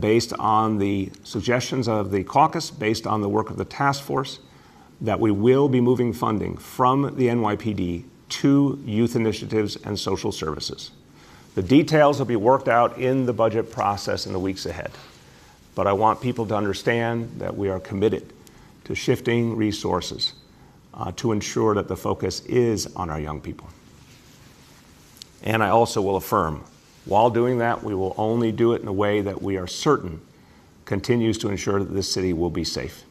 based on the suggestions of the caucus, based on the work of the task force, that we will be moving funding from the NYPD to youth initiatives and social services. The details will be worked out in the budget process in the weeks ahead. But I want people to understand that we are committed to shifting resources to ensure that the focus is on our young people. And I also will affirm, while doing that, we will only do it in a way that we are certain continues to ensure that this city will be safe.